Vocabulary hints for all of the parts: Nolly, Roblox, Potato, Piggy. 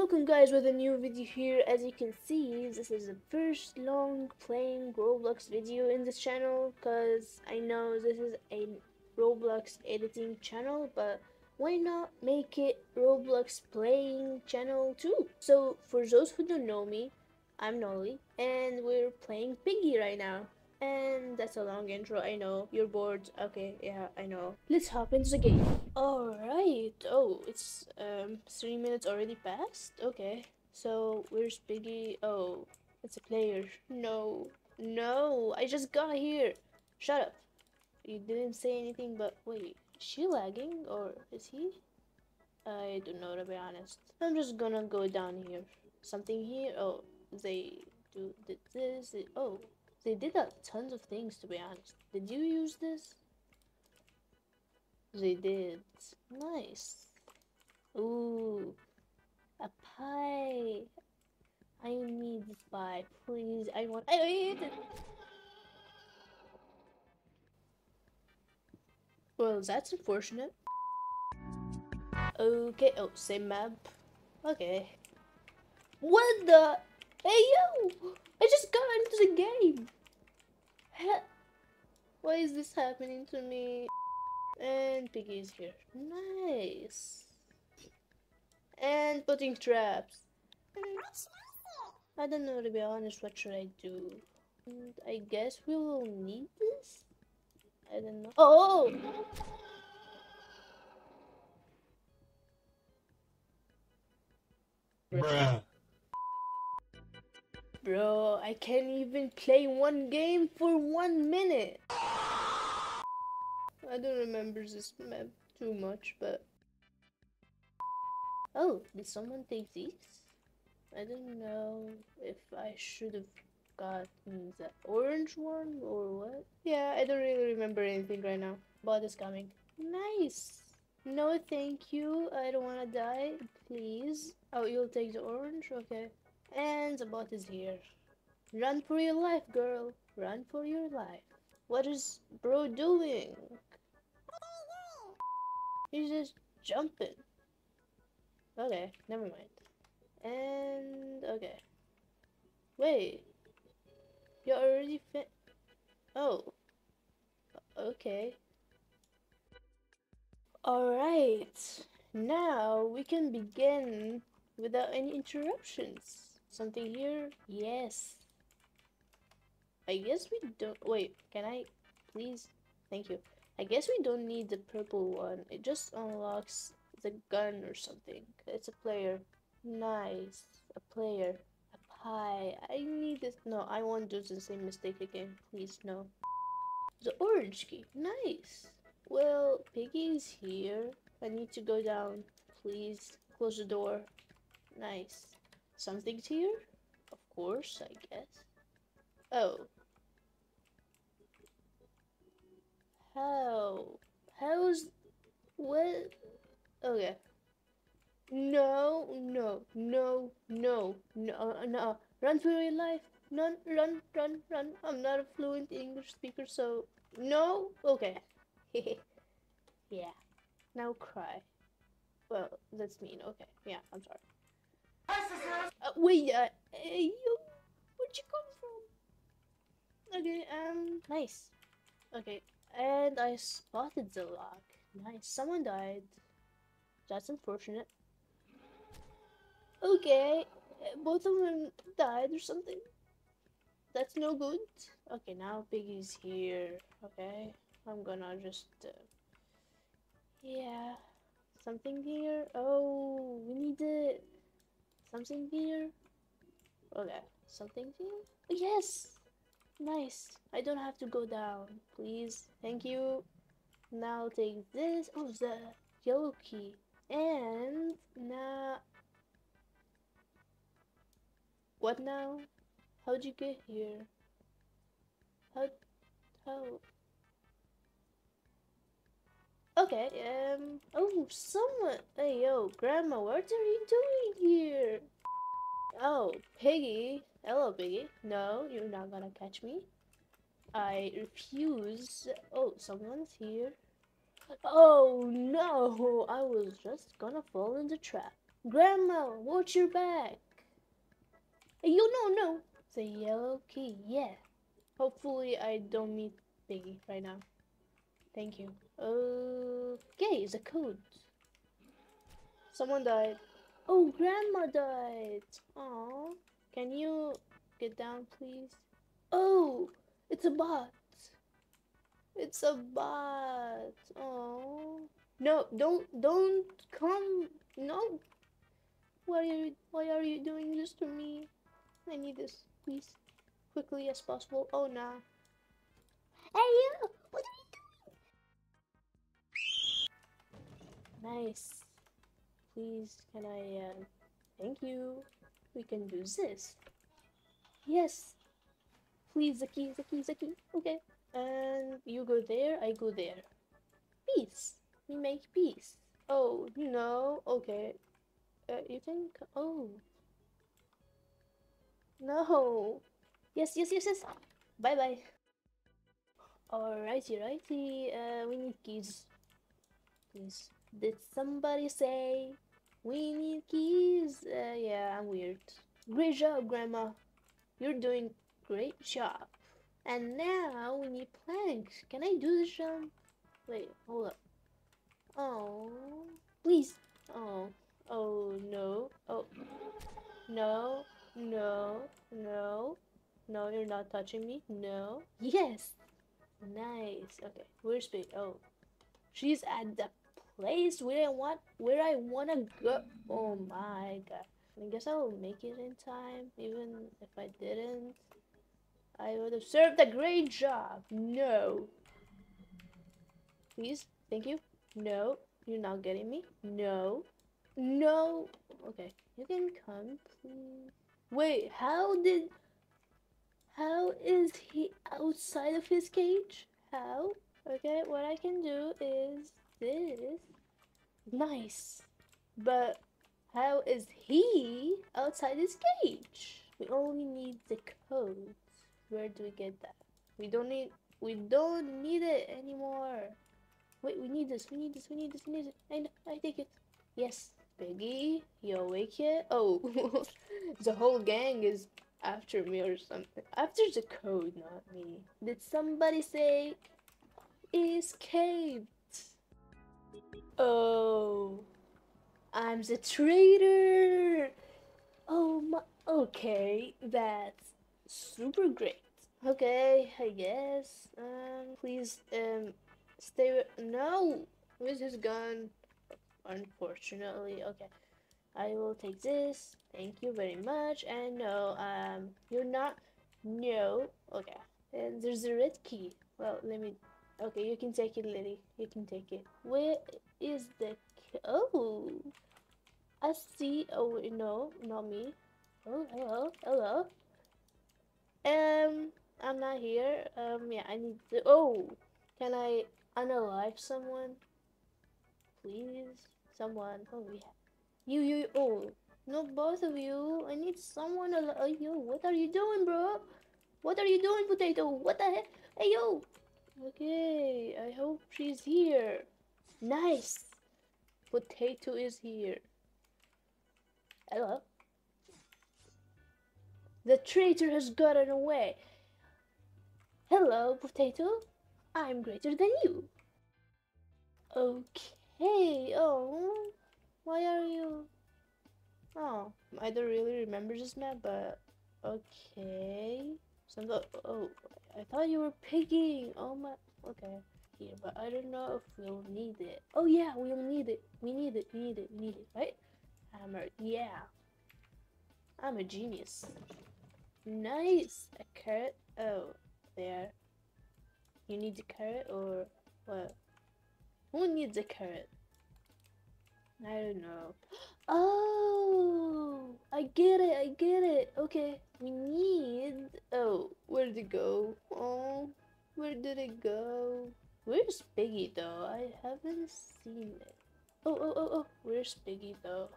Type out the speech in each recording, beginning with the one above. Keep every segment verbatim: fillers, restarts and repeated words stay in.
Welcome guys with a new video here. As you can see, this is the first long playing Roblox video in this channel, because I know this is a Roblox editing channel, but why not make it Roblox playing channel too? So for those who don't know me, I'm Nolly and we're playing Piggy right now. And that's a long intro, I know. You're bored. Okay, yeah, I know. Let's hop into the game. Alright. Oh, it's um three minutes already passed? Okay. So, where's Piggy? Oh, it's a player. No. No, I just got here. Shut up. You didn't say anything, but wait. Is she lagging or is he? I don't know, to be honest. I'm just gonna go down here. Something here? Oh, they do did this. They, oh. They did a tons of things, to be honest. Did you use this? They did. Nice. Ooh. A pie. I need this pie. Please. I want. I ate it. Well, that's unfortunate. Okay. Oh, same map. Okay. What the? Hey, yo! I just got into the game! Why is this happening to me? And Piggy is here. Nice! And putting traps. I don't know, to be honest, what should I do? And I guess we will need this? I don't know. Oh! Bruh. Bro, I can't even play one game for one minute. I don't remember this map too much, but... Oh, did someone take these? I don't know if I should have gotten the orange one or what. Yeah, I don't really remember anything right now. Bot is coming. Nice! No, thank you. I don't wanna die. Please. Oh, you'll take the orange? Okay. And the bot is here. Run for your life, girl. Run for your life. What is bro doing? He's just jumping. Okay, never mind. And okay. Wait. You're already fin- Oh. Okay. Alright. Now we can begin without any interruptions. Something here? Yes. I guess we don't... Wait, can I... Please? Thank you. I guess we don't need the purple one. It just unlocks the gun or something. It's a player. Nice. A player. A pie. I need this... No, I won't do the same mistake again. Please, no. The orange key. Nice. Well, Piggy is here. I need to go down. Please. Close the door. Nice. Something's here? Of course, I guess. Oh. How? How's... What? Okay. No, no, no, no, no, no. Run for your life. Run, run, run, run. I'm not a fluent English speaker, so... No? Okay. Yeah. Now cry. Well, that's mean. Okay. Yeah, I'm sorry. Uh, wait, uh, hey, you, where'd you come from? Okay, um, nice. Okay, and I spotted the lock. Nice, someone died. That's unfortunate. Okay, both of them died or something. That's no good. Okay, now Piggy's here. Okay, I'm gonna just, uh, yeah. Something here. Oh, we need it. Something here? Okay, something here? Yes! Nice! I don't have to go down. Please. Thank you. Now take this. Oh, the yellow key. And now... What now? How'd you get here? How... How... Okay, um, oh, someone, hey, yo, Grandma, what are you doing here? Oh, Piggy, hello, Piggy, no, you're not gonna catch me. I refuse, oh, someone's here. Oh, no, I was just gonna fall in the trap. Grandma, watch your back. You no, no. It's a yellow key, yeah. Hopefully I don't meet Piggy right now. Thank you. Okay, it's a code. Someone died. Oh, Grandma died. Aww. Can you get down, please? Oh, it's a bot. It's a bot. Aww. No, don't, don't come. No. Why are you, why are you doing this to me? I need this, please. Quickly as possible. Oh, nah. Hey, you! What are you doing? Nice. Please, can I, uh, thank you. We can do this. Yes. Please, the key, the key, the key. Okay. And you go there, I go there. Peace. We make peace. Oh, no. Okay. Uh, you can... Oh. No. Yes, yes, yes, yes. Bye-bye. Alrighty, righty. Uh, we need keys. Please. Did somebody say we need keys? Uh, yeah, I'm weird. Great job, Grandma. You're doing great job. And now we need planks. Can I do this jump? Wait, hold up. Oh, please. Oh, oh no. Oh, no, no, no. No, you're not touching me. No. Yes. Nice. Okay. Where's Piggy? Oh, she's at the place where I want, where I wanna go. Oh my god. I guess I will make it in time. Even if I didn't, I would have served a great job. No. Please. Thank you. No. You're not getting me. No. No. Okay. You can come, please. Wait. How did? How is he outside of his cage? How? Okay, what I can do is this. Nice. But how is he outside his cage? We only need the code. Where do we get that? We don't need we don't need it anymore. Wait, we need this, we need this, we need this, we need it. I know, I take it. Yes, Piggy, you awake yet? Oh, the whole gang is after me or something. After the code, not me. Did somebody say escaped? Oh, I'm the traitor. Oh my. Okay, that's super great. Okay, I guess. Um, please um, stay with. No, this is gone. Unfortunately, okay. I will take this. Thank you very much. And no, um, you're not. No. Okay. And there's a red key. Well, let me. Okay, you can take it, Lily. You can take it. Where is the key? Oh, I see. Oh no, not me. Oh, hello, hello. Um, I'm not here. Um, yeah, I need to. Oh, can I unalive someone? Please, someone. Oh yeah. You, you, oh, not both of you. I need someone alive. Oh, yo, what are you doing, bro? What are you doing, Potato? What the heck? Hey, yo. Okay, I hope she's here. Nice. Potato is here. Hello. The traitor has gotten away. Hello, Potato. I'm greater than you. Okay, oh. Why are you? Oh, I don't really remember this map, but okay. So oh, I thought you were Piggy. Oh my. Okay, here, but I don't know if we'll need it. Oh yeah, we'll need it. We need it. We need it. We need it. Right? Hammer. Yeah. I'm a genius. Nice. A carrot. Oh, there. You need the carrot or what? Who needs a carrot? I don't know. Oh, I get it, I get it. Okay, we need... Oh, where did it go? Oh, where did it go? Where's Piggy though? I haven't seen it. Oh, oh, oh, oh, where's Piggy though?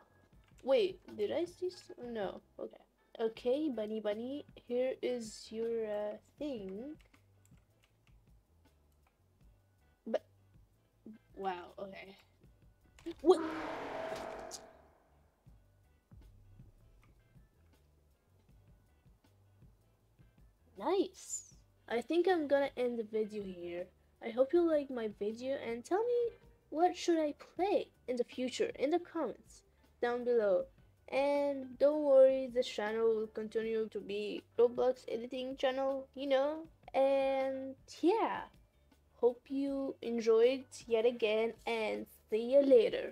Wait, did I see some? No, okay. Okay, bunny bunny, here is your uh, thing. But... Wow, okay. What? Nice. I think I'm gonna end the video here. I hope you like my video and tell me what should I play in the future in the comments down below. And don't worry, this channel will continue to be Roblox editing channel, you know. And yeah, hope you enjoyed yet again and see you later.